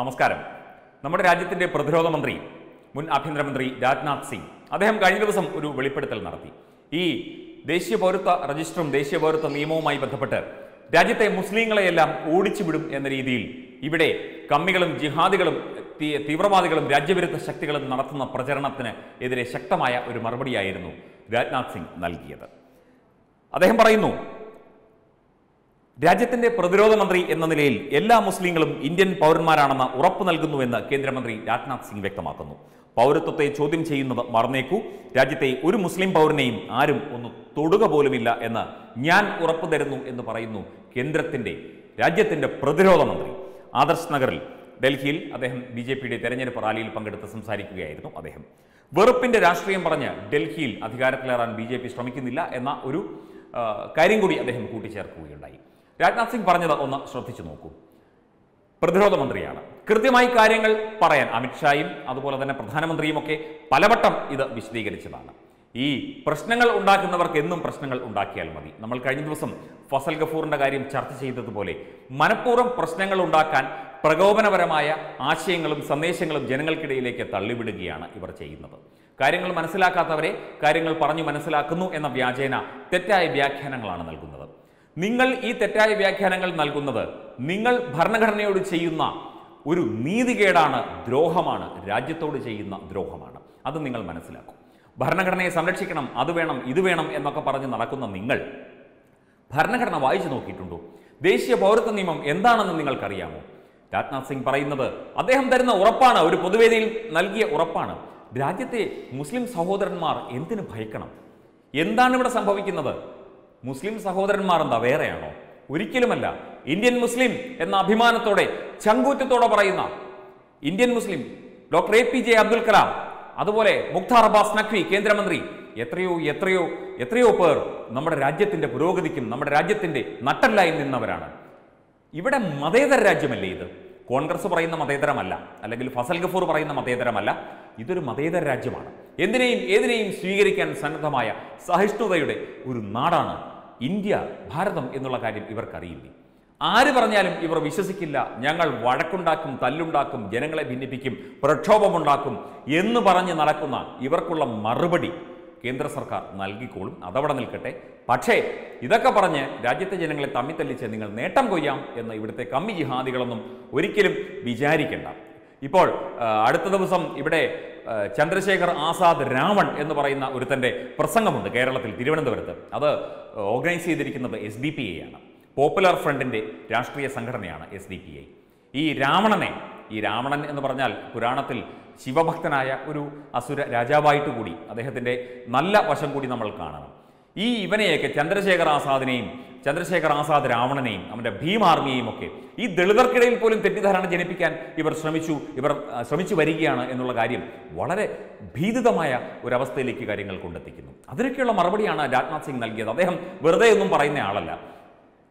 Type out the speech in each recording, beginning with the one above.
നമസ്കാരം. നമ്മുടെ രാജ്യത്തിന്റെ പ്രതിരോധ മന്ത്രി മുൻ ആഭ്യന്തരമന്ത്രി രാജ്നാഥ് സിംഗ് അദ്ദേഹം കഴിഞ്ഞ ദിവസം ഒരു വെളിപ്പെടുത്തൽ നടത്തി. ഈ ദേശീയ പൗരത്വ രജിസ്റ്ററും ദേശീയ പൗരത്വ നിയമവുമായി ബന്ധപ്പെട്ട് രാജ്യത്തെ മുസ്ലിങ്ങളെയെല്ലാം ഓടിച്ചുവിടും എന്ന രീതിയിൽ ഇവിടെ കമ്മികളും ജിഹാദികളും തീവ്രവാദികളും രാജ്യവിരുദ്ധ ശക്തികളും നടത്തുന്ന പ്രചരണത്തിന് എതിരെ ശക്തമായ ഒരു മറുപടിയായിരുന്നു രാജ്നാഥ് സിംഗ് നൽകിയത്. അദ്ദേഹം പറയുന്നു, രാജ്യത്തിന്റെ പ്രതിരോധ മന്ത്രി എന്ന നിലയിൽ എല്ലാ മുസ്ലിങ്ങളും ഇന്ത്യൻ പൗരന്മാരാണെന്ന് ഉറപ്പ് നൽകുന്നുവെന്ന് കേന്ദ്രമന്ത്രി രാജ്നാഥ് സിംഗ് വ്യക്തമാക്കുന്നു. പൗരത്വത്തെ ചോദ്യം ചെയ്യുന്നത് മറന്നേക്കൂ, രാജ്യത്തെ ഒരു മുസ്ലിം പൗരനെയും ആരും ഒന്ന് തൊടുക പോലുമില്ല എന്ന് ഞാൻ ഉറപ്പ് തരുന്നു എന്ന് പറയുന്നു കേന്ദ്രത്തിന്റെ രാജ്യത്തിന്റെ പ്രതിരോധ മന്ത്രി. ആദർശ് നഗറിൽ ഡൽഹിയിൽ അദ്ദേഹം ബിജെപിയുടെ തെരഞ്ഞെടുപ്പ് റാലിയിൽ പങ്കെടുത്ത് സംസാരിക്കുകയായിരുന്നു അദ്ദേഹം. വെറുപ്പിന്റെ രാഷ്ട്രീയം പറഞ്ഞ് ഡൽഹിയിൽ അധികാരത്തിലേറാൻ ബിജെപി ശ്രമിക്കുന്നില്ല എന്ന ഒരു കാര്യം കൂടി അദ്ദേഹം കൂട്ടിച്ചേർക്കുകയുണ്ടായി. രാജ്നാഥ് സിംഗ് പറഞ്ഞത് ഒന്ന് ശ്രദ്ധിച്ചു നോക്കൂ. പ്രതിരോധ മന്ത്രിയാണ്, കൃത്യമായി കാര്യങ്ങൾ പറയാൻ അമിത്ഷായും അതുപോലെ തന്നെ പ്രധാനമന്ത്രിയും ഒക്കെ പലവട്ടം ഇത് വിശദീകരിച്ചതാണ്. ഈ പ്രശ്നങ്ങൾ ഉണ്ടാക്കുന്നവർക്ക് എന്നും പ്രശ്നങ്ങൾ ഉണ്ടാക്കിയാൽ മതി. നമ്മൾ കഴിഞ്ഞ ദിവസം ഫസൽ ഗഫൂറിന്റെ കാര്യം ചർച്ച ചെയ്തതുപോലെ മനഃപൂർവ്വം പ്രശ്നങ്ങൾ ഉണ്ടാക്കാൻ പ്രകോപനപരമായ ആശയങ്ങളും സന്ദേശങ്ങളും ജനങ്ങൾക്കിടയിലേക്ക് തള്ളിവിടുകയാണ് ഇവർ ചെയ്യുന്നത്. കാര്യങ്ങൾ മനസ്സിലാക്കാത്തവരെ കാര്യങ്ങൾ പറഞ്ഞു മനസ്സിലാക്കുന്നു എന്ന വ്യാജേന തെറ്റായ വ്യാഖ്യാനങ്ങളാണ് നൽകുന്നത്. നിങ്ങൾ ഈ തെറ്റായ വ്യാഖ്യാനങ്ങൾ നൽകുന്നത് നിങ്ങൾ ഭരണഘടനയോട് ചെയ്യുന്ന ഒരു നീതികേടാണ്, ദ്രോഹമാണ്, രാജ്യത്തോട് ചെയ്യുന്ന ദ്രോഹമാണ്. അത് നിങ്ങൾ മനസ്സിലാക്കും. ഭരണഘടനയെ സംരക്ഷിക്കണം, അത് വേണം, ഇത് വേണം എന്നൊക്കെ പറഞ്ഞ് നടക്കുന്ന നിങ്ങൾ ഭരണഘടന വായിച്ചു നോക്കിയിട്ടുണ്ടോ? ദേശീയ പൗരത്വ നിയമം എന്താണെന്ന് നിങ്ങൾക്കറിയാമോ? രാജ്നാഥ് സിംഗ് പറയുന്നത് അദ്ദേഹം തരുന്ന ഉറപ്പാണ്, ഒരു പൊതുവേദിയിൽ നൽകിയ ഉറപ്പാണ്. രാജ്യത്തെ മുസ്ലിം സഹോദരന്മാർ എന്തിനു ഭയക്കണം? എന്താണ് ഇവിടെ സംഭവിക്കുന്നത്? മുസ്ലിം സഹോദരന്മാർ എന്താ വേറെയാണോ? ഒരിക്കലുമല്ല. ഇന്ത്യൻ മുസ്ലിം എന്ന അഭിമാനത്തോടെ ചങ്കൂറ്റത്തോടെ പറയുന്ന ഇന്ത്യൻ മുസ്ലിം ഡോക്ടർ APJ അബ്ദുൽ കലാം, അതുപോലെ മുഖ്താർ അബ്ബാസ് നഖ്വി കേന്ദ്രമന്ത്രി, എത്രയോ എത്രയോ എത്രയോ പേർ നമ്മുടെ രാജ്യത്തിന്റെ പുരോഗതിക്കും നമ്മുടെ രാജ്യത്തിന്റെ നട്ടല്ലായി നിന്നവരാണ്. ഇവിടെ മതേതര രാജ്യമല്ലേ ഇത്? കോൺഗ്രസ് പറയുന്ന മതേതരമല്ല, അല്ലെങ്കിൽ ഫസൽ ഗഫൂർ പറയുന്ന മതേതരമല്ല. ഇതൊരു മതേതര രാജ്യമാണ്. എന്തിനേയും ഏതിനേയും സ്വീകരിക്കാൻ സന്നദ്ധമായ സഹിഷ്ണുതയുടെ ഒരു നാടാണ് ഇന്ത്യ, ഭാരതം എന്നുള്ള കാര്യം ഇവർക്കറിയില്ലേ? ആര് പറഞ്ഞാലും ഇവർ വിശ്വസിക്കില്ല. ഞങ്ങൾ വഴക്കുണ്ടാക്കും, തല്ലുണ്ടാക്കും, ജനങ്ങളെ ഭിന്നിപ്പിക്കും, പ്രക്ഷോഭമുണ്ടാക്കും എന്ന് പറഞ്ഞ് നടക്കുന്ന ഇവർക്കുള്ള മറുപടി കേന്ദ്ര സർക്കാർ നൽകിക്കോളും, അതവിടെ നിൽക്കട്ടെ. പക്ഷേ ഇതൊക്കെ പറഞ്ഞ് രാജ്യത്തെ ജനങ്ങളെ തമ്മിത്തല്ലിച്ച് നിങ്ങൾ നേട്ടം കൊയ്യാം എന്ന് ഇവിടുത്തെ കമ്മി ജിഹാദികളൊന്നും ഒരിക്കലും വിചാരിക്കേണ്ട. ഇപ്പോൾ അടുത്ത ദിവസം ഇവിടെ ചന്ദ്രശേഖർ ആസാദ് രാമൻ എന്ന് പറയുന്ന ഒരുത്തൻ്റെ പ്രസംഗമുണ്ട് കേരളത്തിൽ, തിരുവനന്തപുരത്ത്. അത് ഓർഗനൈസ് ചെയ്തിരിക്കുന്നത് SBPA ആണ്, പോപ്പുലർ ഫ്രണ്ടിൻ്റെ രാഷ്ട്രീയ സംഘടനയാണ് SBPA. ഈ രാവണൻ എന്ന് പറഞ്ഞാൽ പുരാണത്തിൽ ശിവഭക്തനായ ഒരു അസുര രാജാവായിട്ട് കൂടി അദ്ദേഹത്തിൻ്റെ നല്ല വശം കൂടി നമ്മൾ കാണണം. ഈ ഇവനെയൊക്കെ, ചന്ദ്രശേഖർ ആസാദ് രാവണനെയും അവൻ്റെ ഭീം ആർമിയെയും ഒക്കെ ഈ ദളിതർക്കിടയിൽ പോലും തെറ്റിദ്ധാരണ ജനിപ്പിക്കാൻ ഇവർ ശ്രമിച്ചു വരികയാണ് എന്നുള്ള കാര്യം വളരെ ഭീതിതമായ ഒരവസ്ഥയിലേക്ക് കാര്യങ്ങൾ കൊണ്ടെത്തിക്കുന്നു. അതിനൊക്കെയുള്ള മറുപടിയാണ് രാജ്നാഥ് സിംഗ് നൽകിയത്. അദ്ദേഹം വെറുതെ ഒന്നും പറയുന്ന ആളല്ല.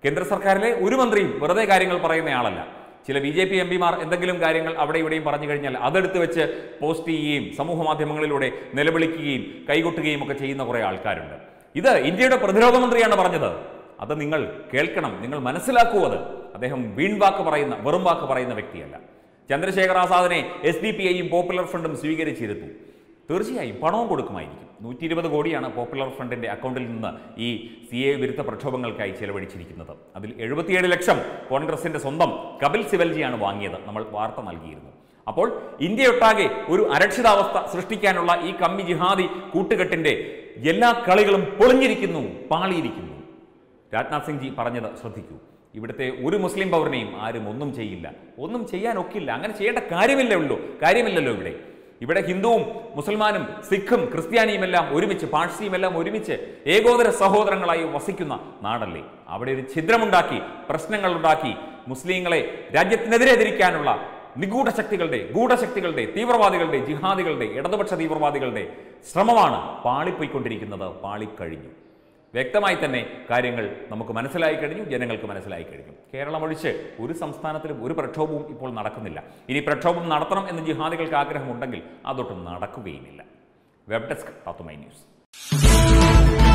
കേന്ദ്ര സർക്കാരിലെ ഒരു മന്ത്രിയും വെറുതെ കാര്യങ്ങൾ പറയുന്നയാളല്ല. ചില BJP MPമാർ എന്തെങ്കിലും കാര്യങ്ങൾ അവിടെ ഇവിടെയും പറഞ്ഞു കഴിഞ്ഞാൽ അതെടുത്ത് വെച്ച് പോസ്റ്റ് ചെയ്യുകയും സമൂഹ മാധ്യമങ്ങളിലൂടെ നിലവിളിക്കുകയും കൈകൊട്ടുകയും ഒക്കെ ചെയ്യുന്ന കുറേ ആൾക്കാരുണ്ട്. ഇത് ഇന്ത്യയുടെ പ്രതിരോധ മന്ത്രിയാണ് പറഞ്ഞത്. അത് നിങ്ങൾ കേൾക്കണം, നിങ്ങൾ മനസ്സിലാക്കൂ. അത് അദ്ദേഹം വീൺവാക്ക് പറയുന്ന, വെറും വാക്ക് പറയുന്ന വ്യക്തിയല്ല. ചന്ദ്രശേഖർ ആസാദിനെ SDPAയും പോപ്പുലർ ഫ്രണ്ടും സ്വീകരിച്ചിരുന്നു. തീർച്ചയായും പണവും കൊടുക്കുമായിരിക്കും. 120 കോടിയാണ് പോപ്പുലർ ഫ്രണ്ടിൻ്റെ അക്കൗണ്ടിൽ നിന്ന് ഈ CA വിരുദ്ധ പ്രക്ഷോഭങ്ങൾക്കായി ചെലവഴിച്ചിരിക്കുന്നത്. അതിൽ 77 ലക്ഷം കോൺഗ്രസിൻ്റെ സ്വന്തം കപിൽ സിബൽജിയാണ് വാങ്ങിയത്. നമ്മൾ വാർത്ത നൽകിയിരുന്നു. അപ്പോൾ ഇന്ത്യയൊട്ടാകെ ഒരു അരക്ഷിതാവസ്ഥ സൃഷ്ടിക്കാനുള്ള ഈ കമ്മി ജിഹാദി കൂട്ടുകെട്ടിൻ്റെ എല്ലാ കളികളും പൊളിഞ്ഞിരിക്കുന്നു, പാളിയിരിക്കുന്നു. രാജ്നാഥ് സിംഗ് ജി പറഞ്ഞത് ശ്രദ്ധിക്കൂ. ഇവിടുത്തെ ഒരു മുസ്ലിം പൗരനെയും ആരും ഒന്നും ചെയ്യില്ല, ഒന്നും ചെയ്യാനൊക്കില്ല, അങ്ങനെ ചെയ്യേണ്ട കാര്യമില്ലല്ലോ. ഇവിടെ ഹിന്ദുവും മുസൽമാനും സിഖും ക്രിസ്ത്യാനിയുമെല്ലാം ഒരുമിച്ച്, പാഴ്സിയുമെല്ലാം ഒരുമിച്ച് ഏകോദര സഹോദരങ്ങളായി വസിക്കുന്ന നാടല്ലേ. അവിടെ ഒരു ഛിദ്രമുണ്ടാക്കി, പ്രശ്നങ്ങൾ ഉണ്ടാക്കി മുസ്ലിങ്ങളെ രാജ്യത്തിനെതിരെ തിരിക്കാനുള്ള ഗൂഢശക്തികളുടെ, തീവ്രവാദികളുടെ, ജിഹാദികളുടെ, ഇടതുപക്ഷ തീവ്രവാദികളുടെ ശ്രമമാണ് പാളിപ്പോയിക്കൊണ്ടിരിക്കുന്നത്. പാളിക്കഴിഞ്ഞു. വ്യക്തമായി തന്നെ കാര്യങ്ങൾ നമുക്ക് മനസ്സിലായി കഴിഞ്ഞു, ജനങ്ങൾക്ക് മനസ്സിലായി കഴിഞ്ഞു. കേരളം ഒഴിച്ച് ഒരു സംസ്ഥാനത്തിലും ഒരു പ്രക്ഷോഭവും ഇപ്പോൾ നടക്കുന്നില്ല. ഇനി പ്രക്ഷോഭം നടത്തണം എന്ന് ജിഹാദികൾക്ക് ആഗ്രഹമുണ്ടെങ്കിൽ അതൊട്ടും നടക്കുകയുമില്ല. Web desk Tatwamayi news.